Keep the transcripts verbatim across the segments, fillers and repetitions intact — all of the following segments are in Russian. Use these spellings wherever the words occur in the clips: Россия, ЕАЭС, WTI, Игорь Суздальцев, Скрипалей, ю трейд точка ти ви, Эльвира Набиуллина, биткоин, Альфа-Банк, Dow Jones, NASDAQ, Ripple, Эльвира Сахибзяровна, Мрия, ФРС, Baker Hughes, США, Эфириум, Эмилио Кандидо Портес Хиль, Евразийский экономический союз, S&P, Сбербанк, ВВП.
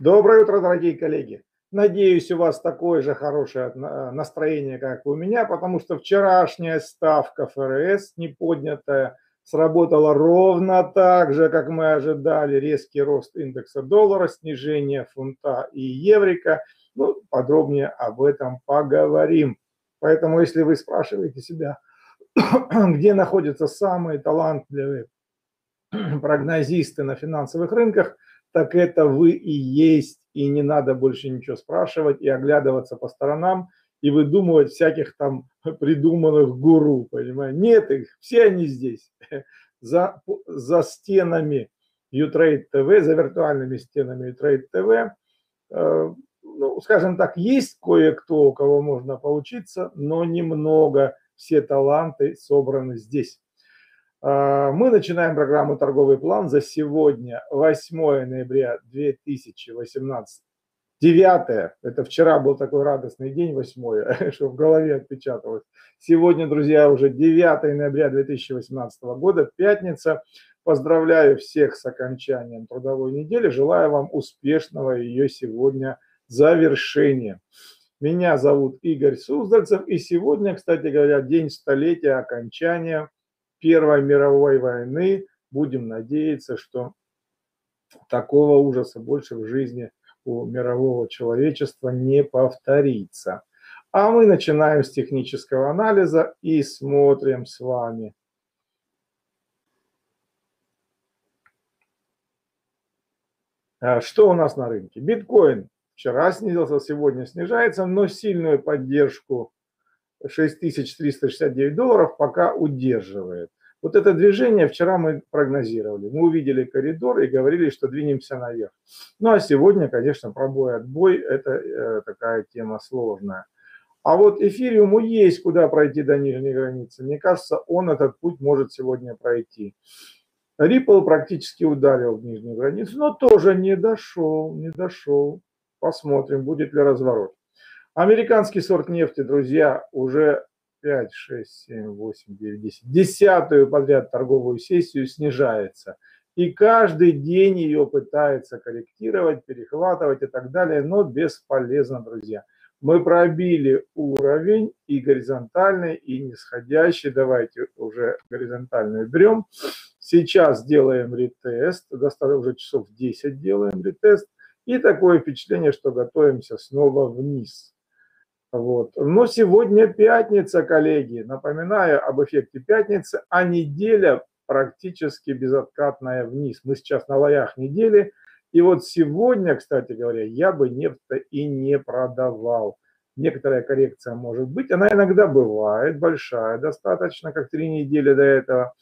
Доброе утро, дорогие коллеги. Надеюсь, у вас такое же хорошее настроение, как у меня, потому что вчерашняя ставка ФРС, не поднятая, сработала ровно так же, как мы ожидали. Резкий рост индекса доллара, снижение фунта и еврика. Ну, подробнее об этом поговорим. Поэтому, если вы спрашиваете себя, где находятся самые талантливые прогнозисты на финансовых рынках, так это вы и есть, и не надо больше ничего спрашивать и оглядываться по сторонам и выдумывать всяких там придуманных гуру, понимаете? Нет их, все они здесь, за, за стенами ю трейд точка ти ви, за виртуальными стенами ю трейд точка ти ви. Ну, скажем так, есть кое-кто, у кого можно поучиться, но немного. Все таланты собраны здесь. Мы начинаем программу «Торговый план» за сегодня, восьмое ноября две тысячи восемнадцатого, девятое, это вчера был такой радостный день, восьмое, что в голове отпечаталось. Сегодня, друзья, уже девятое ноября две тысячи восемнадцатого года, пятница. Поздравляю всех с окончанием трудовой недели, желаю вам успешного ее сегодня завершения. Меня зовут Игорь Суздальцев, и сегодня, кстати говоря, день столетия окончания Первой мировой войны. Будем надеяться, что такого ужаса больше в жизни у мирового человечества не повторится. А мы начинаем с технического анализа и смотрим с вами. Что у нас на рынке? Биткоин. Вчера снизился, сегодня снижается, но сильную поддержку шесть тысяч триста шестьдесят девять долларов пока удерживает. Вот это движение вчера мы прогнозировали. Мы увидели коридор и говорили, что двинемся наверх. Ну а сегодня, конечно, пробой, отбой – это э, такая тема сложная. А вот эфириуму есть куда пройти до нижней границы. Мне кажется, он этот путь может сегодня пройти. Ripple практически ударил в нижнюю границу, но тоже не дошел, не дошел. Посмотрим, будет ли разворот. Американский сорт нефти, друзья, уже пять, шесть, семь, восемь, девять, десять. Десятую подряд торговую сессию снижается. И каждый день ее пытается корректировать, перехватывать и так далее, но бесполезно, друзья. Мы пробили уровень и горизонтальный, и нисходящий. Давайте уже горизонтальную берем. Сейчас делаем ретест. Достаточно уже часов десять делаем ретест. И такое впечатление, что готовимся снова вниз. Вот. Но сегодня пятница, коллеги. Напоминаю об эффекте пятницы, а неделя практически безоткатная вниз. Мы сейчас на лоях недели. И вот сегодня, кстати говоря, я бы нефть-то и не продавал. Некоторая коррекция может быть. Она иногда бывает, большая достаточно, как три недели до этого.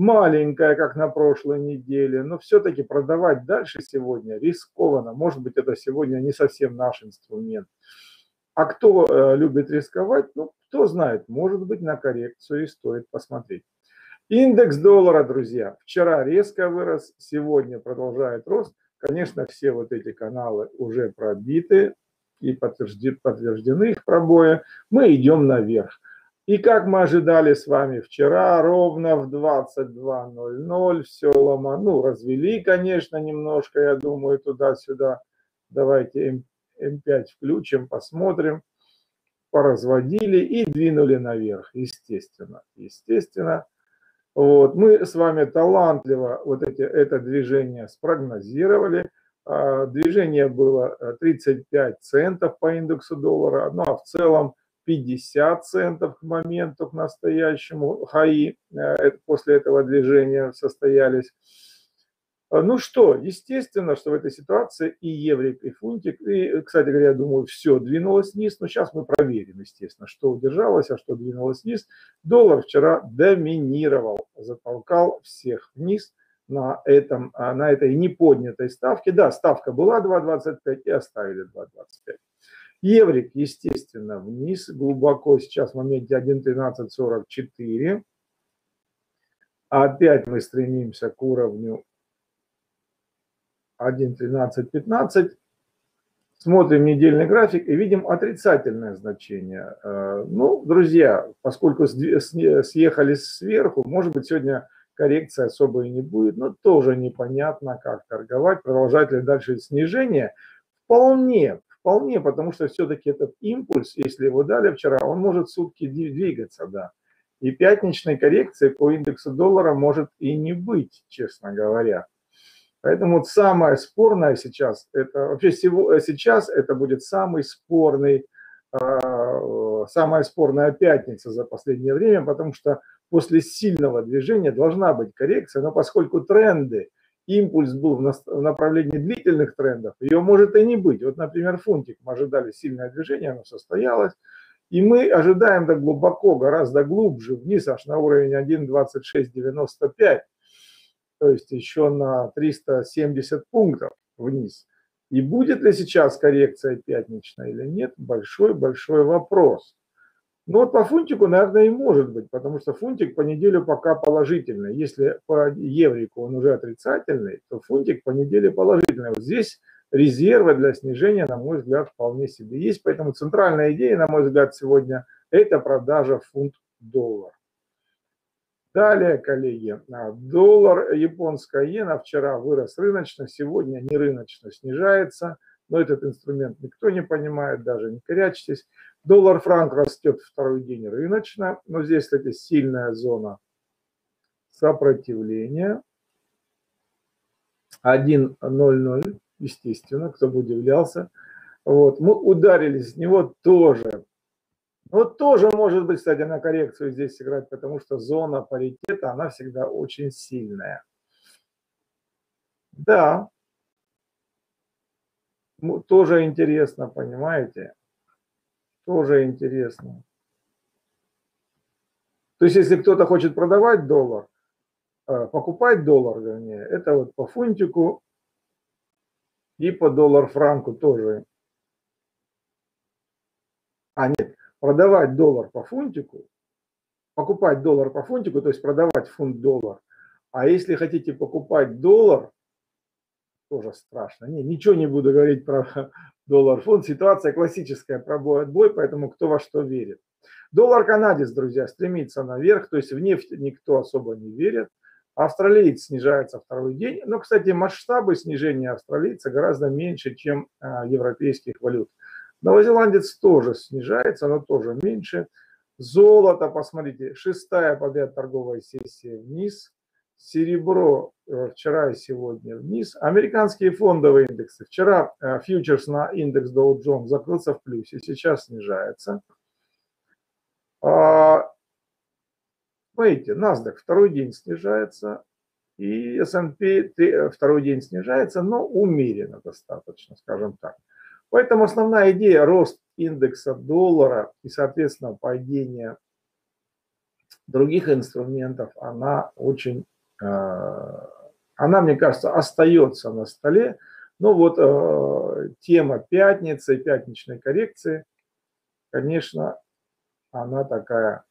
Маленькая, как на прошлой неделе, но все-таки продавать дальше сегодня рискованно. Может быть, это сегодня не совсем наш инструмент. А кто э, любит рисковать, ну, кто знает, может быть, на коррекцию и стоит посмотреть. Индекс доллара, друзья, вчера резко вырос, сегодня продолжает рост. Конечно, все вот эти каналы уже пробиты и подтверждены, подтверждены их пробои. Мы идем наверх. И как мы ожидали с вами вчера, ровно в двадцать два ноль ноль все ломануло. Ну, развели, конечно, немножко, я думаю, туда-сюда. Давайте эм пять включим, посмотрим. Поразводили и двинули наверх, естественно. Естественно. Вот. Мы с вами талантливо вот эти, это движение спрогнозировали. Движение было тридцать пять центов по индексу доллара, ну а в целом пятьдесят центов к моменту к настоящему. Хаи после этого движения состоялись. Ну что, естественно, что в этой ситуации и еврик, и фунтик, и, кстати говоря, я думаю, все двинулось вниз. Но сейчас мы проверим, естественно, что удержалось, а что двинулось вниз. Доллар вчера доминировал, затолкал всех вниз на, этом, на этой неподнятой ставке. Да, ставка была два двадцать пять и оставили два двадцать пять. Еврик, естественно, вниз, глубоко сейчас в моменте один тринадцать сорок четыре. Опять мы стремимся к уровню один тринадцать пятнадцать. Смотрим недельный график и видим отрицательное значение. Ну, друзья, поскольку съехали сверху, может быть, сегодня коррекции особой не будет, но тоже непонятно, как торговать, продолжать ли дальше снижение. Вполне, вполне, потому что все-таки этот импульс, если его дали вчера, он может сутки двигаться, да. И пятничной коррекции по индексу доллара может и не быть, честно говоря. Поэтому самое спорное сейчас, это вообще сейчас это будет самый спорный, самая спорная пятница за последнее время, потому что после сильного движения должна быть коррекция, но поскольку тренды, импульс был в направлении длительных трендов, ее может и не быть. Вот, например, фунтик, мы ожидали сильное движение, оно состоялось. И мы ожидаем до глубоко, гораздо глубже вниз, аж на уровень один двадцать шесть девяносто пять, то есть еще на триста семьдесят пунктов вниз. И будет ли сейчас коррекция пятничная или нет, большой-большой вопрос. Но вот по фунтику, наверное, и может быть, потому что фунтик по неделю пока положительный. Если по еврику он уже отрицательный, то фунтик по неделе положительный. Вот здесь резервы для снижения, на мой взгляд, вполне себе есть. Поэтому центральная идея, на мой взгляд, сегодня – это продажа фунт-доллар. Далее, коллеги, доллар, японская иена вчера вырос рыночно, сегодня не рыночно снижается. Но этот инструмент никто не понимает, даже не корячьтесь. Доллар-франк растет второй день рыночно, но здесь, кстати, сильная зона сопротивления. один ноль ноль. Естественно, кто бы удивлялся. Вот, мы ударились с него тоже. Вот тоже может быть, кстати, на коррекцию здесь сыграть, потому что зона паритета, она всегда очень сильная. Да. Ну, тоже интересно, понимаете? Тоже интересно. То есть, если кто-то хочет продавать доллар, покупать доллар, вернее, это вот по фунтику, и по доллар-франку тоже. А нет, продавать доллар по фунтику, покупать доллар по фунтику, то есть продавать фунт-доллар. А если хотите покупать доллар, тоже страшно. Не, ничего не буду говорить про доллар-фунт. Ситуация классическая, пробой-отбой, поэтому кто во что верит. Доллар-канадец, друзья, стремится наверх, то есть в нефть никто особо не верит. Австралиец снижается второй день. Но, кстати, масштабы снижения австралийца гораздо меньше, чем а, европейских валют. Новозеландец тоже снижается, но тоже меньше. Золото, посмотрите, шестая подряд торговая сессия вниз. Серебро вчера и сегодня вниз. Американские фондовые индексы. Вчера а, фьючерс на индекс Dow Jones закрылся в плюсе, сейчас снижается. А, Смотрите, NASDAQ второй день снижается, и эс энд пи второй день снижается, но умеренно достаточно, скажем так. Поэтому основная идея – рост индекса доллара и, соответственно, падение других инструментов, она очень, она, мне кажется, остается на столе. Но вот тема пятницы, пятничной коррекции, конечно, она такая...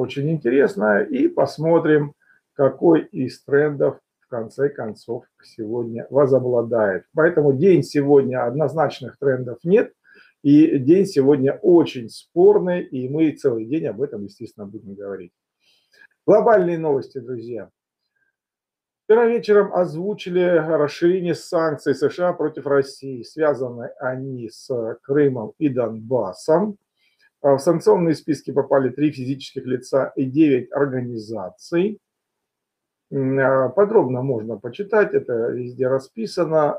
очень интересно, и посмотрим, какой из трендов в конце концов сегодня возобладает. Поэтому день сегодня однозначных трендов нет, и день сегодня очень спорный, и мы целый день об этом, естественно, будем говорить. Глобальные новости, друзья. Вчера вечером озвучили расширение санкций США против России. Связаны они с Крымом и Донбассом. В санкционные списки попали три физических лица и девять организаций. Подробно можно почитать, это везде расписано.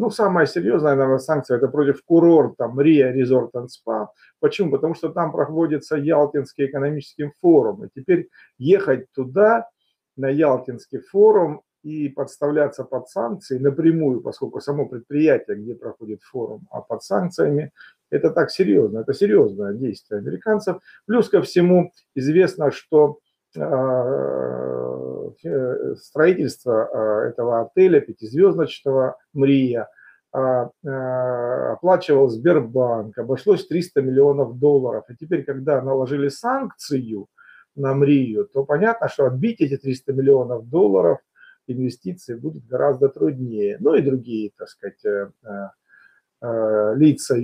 Ну, самая серьезная, наверное, санкция – это против курорта Мрия, Резорт энд Спа. Почему? Потому что там проводится Ялтинский экономический форум. И теперь ехать туда, на Ялтинский форум, и подставляться под санкции напрямую, поскольку само предприятие, где проходит форум, а под санкциями, это так серьезно, это серьезное действие американцев. Плюс ко всему известно, что э, строительство этого отеля пятизвездочного «Мрия» э, оплачивал Сбербанк, обошлось триста миллионов долларов. И теперь, когда наложили санкцию на «Мрию», то понятно, что отбить эти триста миллионов долларов инвестиции будет гораздо труднее. Ну и другие, так сказать, лица,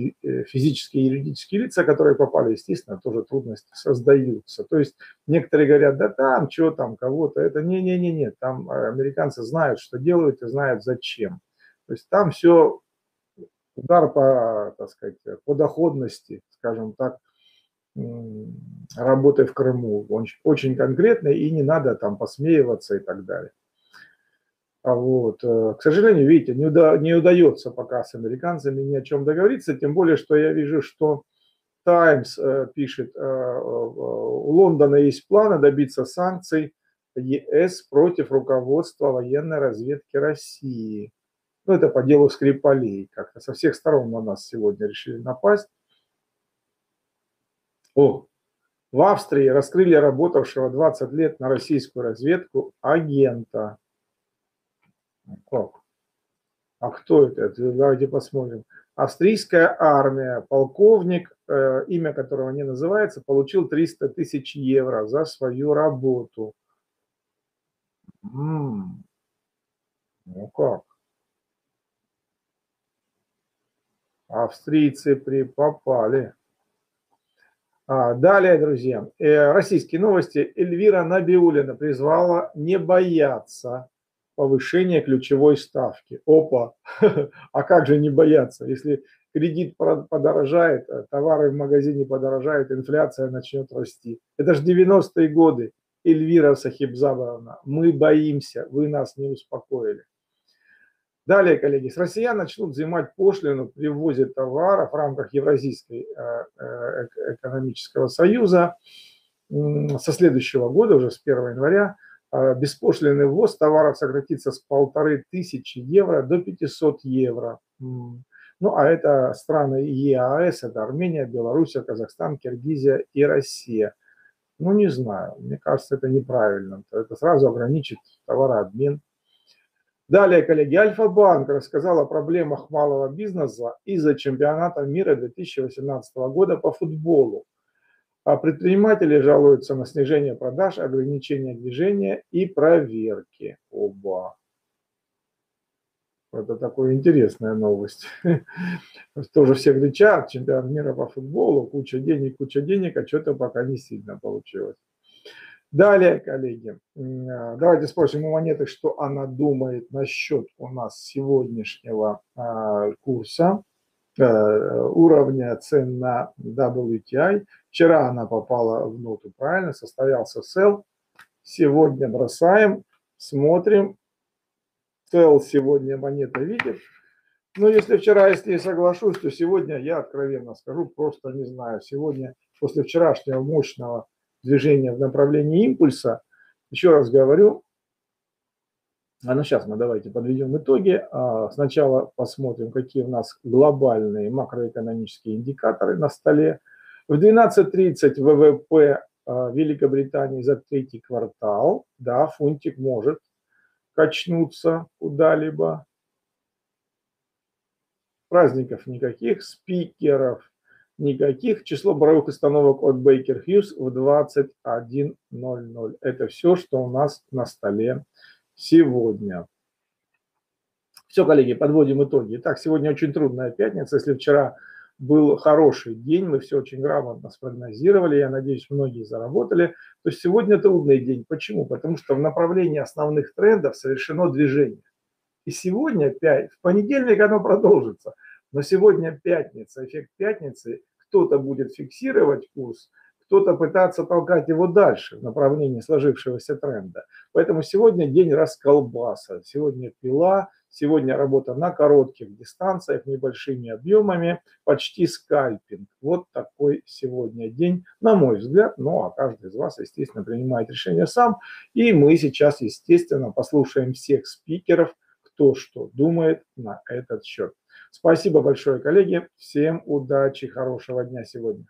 физические и юридические лица, которые попали, естественно, тоже трудности создаются. То есть некоторые говорят, да там, что там, кого-то, это не-не-не-не, там американцы знают, что делают и знают зачем. То есть там все удар по, так сказать, по доходности, скажем так, работы в Крыму, он очень конкретный, и не надо там посмеиваться и так далее. А вот, к сожалению, видите, не, уда не удается пока с американцами ни о чем договориться, тем более, что я вижу, что Times э, пишет, э, э, у Лондона есть планы добиться санкций Е С против руководства военной разведки России. Ну, это по делу Скрипалей, как-то со всех сторон на нас сегодня решили напасть. О, в Австрии раскрыли работавшего двадцать лет на российскую разведку агента. Как? А кто это? Давайте посмотрим. Австрийская армия, полковник, э, имя которого не называется, получил триста тысяч евро за свою работу. М-м-м. Ну как? Австрийцы припопали. А, далее, друзья, э, российские новости. Эльвира Набиуллина призвала не бояться повышение ключевой ставки. Опа! А как же не бояться? Если кредит подорожает, товары в магазине подорожают, инфляция начнет расти. Это же девяностые годы, Эльвира Сахибзяровна. Мы боимся, вы нас не успокоили. Далее, коллеги, с россиян начнут взимать пошлину при ввозе товаров в рамках Евразийского экономического союза со следующего года, уже с первого января. Беспошлинный ввоз товаров сократится с полторы тысячи евро до пятисот евро. Ну, а это страны Е А Э С, это Армения, Белоруссия, Казахстан, Киргизия и Россия. Ну, не знаю, мне кажется, это неправильно. Это сразу ограничит товарообмен. Далее, коллеги, Альфа-Банк рассказал о проблемах малого бизнеса из-за чемпионата мира две тысячи восемнадцатого года по футболу. А предприниматели жалуются на снижение продаж, ограничение движения и проверки. Оба. Это такая интересная новость. Тоже все кричат, чемпион мира по футболу, куча денег, куча денег, а что-то пока не сильно получилось. Далее, коллеги, давайте спросим у монеты, что она думает насчет у нас сегодняшнего курса. Уровня цен на W T I. Вчера она попала в ноту, правильно, состоялся sell. Сегодня бросаем, смотрим. Sell сегодня монета видит. Но если вчера, если я соглашусь, то сегодня, я откровенно скажу, просто не знаю. Сегодня, после вчерашнего мощного движения в направлении импульса, еще раз говорю, а ну сейчас мы давайте подведем итоги. Сначала посмотрим, какие у нас глобальные макроэкономические индикаторы на столе. В двенадцать тридцать В В П Великобритании за третий квартал. Да, фунтик может качнуться куда-либо. Праздников никаких, спикеров никаких. Число боровых установок от Baker Hughes в двадцать один ноль ноль. Это все, что у нас на столе сегодня. Все, коллеги, подводим итоги. Итак, сегодня очень трудная пятница. Если вчера был хороший день, мы все очень грамотно спрогнозировали, я надеюсь, многие заработали, то есть сегодня трудный день. Почему? Потому что в направлении основных трендов совершено движение. И сегодня, в понедельник оно продолжится, но сегодня пятница, эффект пятницы, кто-то будет фиксировать курс, кто-то пытается толкать его дальше в направлении сложившегося тренда. Поэтому сегодня день расколбаса, сегодня пила, сегодня работа на коротких дистанциях, небольшими объемами, почти скальпинг. Вот такой сегодня день, на мой взгляд. Ну, а каждый из вас, естественно, принимает решение сам. И мы сейчас, естественно, послушаем всех спикеров, кто что думает на этот счет. Спасибо большое, коллеги. Всем удачи, хорошего дня сегодня.